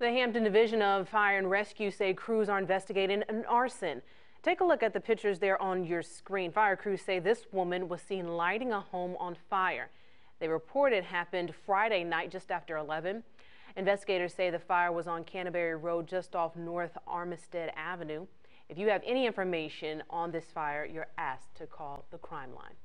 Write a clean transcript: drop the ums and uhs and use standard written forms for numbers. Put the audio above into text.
The Hampton Division of Fire and Rescue say crews are investigating an arson. Take a look at the pictures there on your screen. Fire crews say this woman was seen lighting a home on fire. They report it happened Friday night just after 11. Investigators say the fire was on Canterbury Road just off North Armistead Avenue. If you have any information on this fire, you're asked to call the Crime Line.